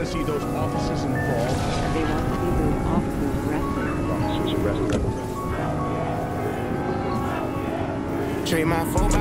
want to see those officers involved. They want to see those officers arrested. Officers arrested. Trade my phone.